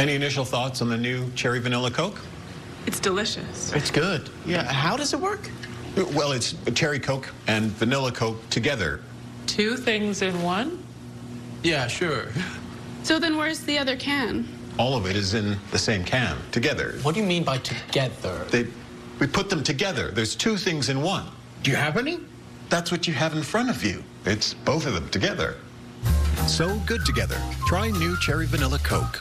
Any initial thoughts on the new Cherry Vanilla Coke? It's delicious. It's good. Yeah. How does it work? Well, it's Cherry Coke and Vanilla Coke together. Two things in one? Yeah, sure. So then where's the other can? All of it is in the same can, together. What do you mean by together? We put them together. There's two things in one. Do you have any? That's what you have in front of you. It's both of them together. So good together. Try new Cherry Vanilla Coke.